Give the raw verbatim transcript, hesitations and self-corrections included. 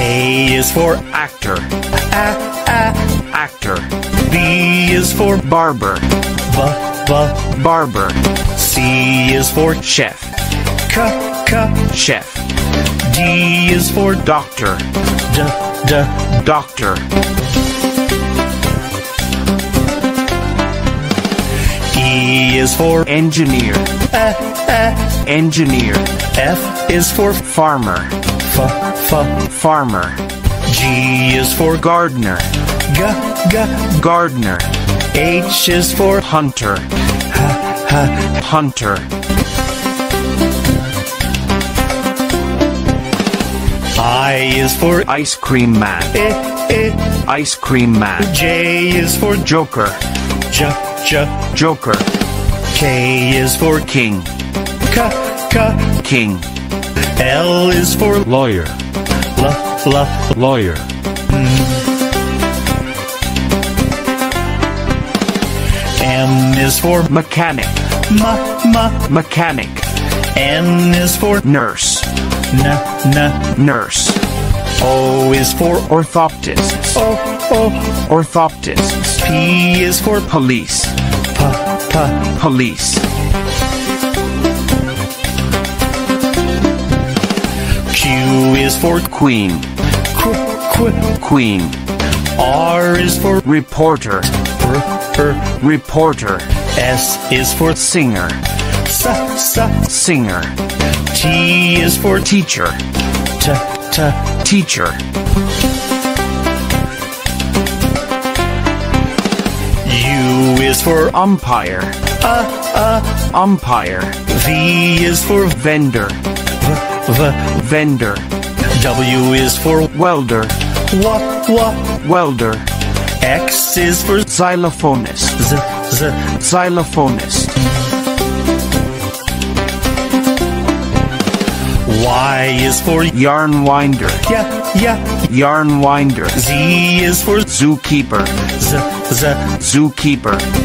A is for actor, a, a, actor. B is for barber, b, b, barber. C is for chef, c, c, chef. D is for doctor, d, d, doctor. E is for engineer, uh, uh, engineer. F is for farmer, f, f, farmer. G is for gardener, g, g, gardener. H is for hunter, h, h, hunter. I is for ice cream man, eh, eh, ice cream man. J is for joker, j, j, joker. K is for king, k, k, king. L is for lawyer, l, l, lawyer. M is for mechanic, m, m, mechanic. N is for nurse, n, n, nurse. O is for orthoptist, o, o, orthoptist. P is for police, p, p, police. Q is for queen, qu, qu, queen. R is for reporter, r, r, reporter. S is for singer, s, s, singer. T is for teacher, t, t, teacher. U is for umpire, uh, uh, umpire. V is for vendor, v, v, vendor. W is for welder, w, w, welder. X is for xylophonist, z, z, xylophonist. Y is for yarn winder, yeah, yeah, yarn winder. Z is for zookeeper, z, z, zookeeper.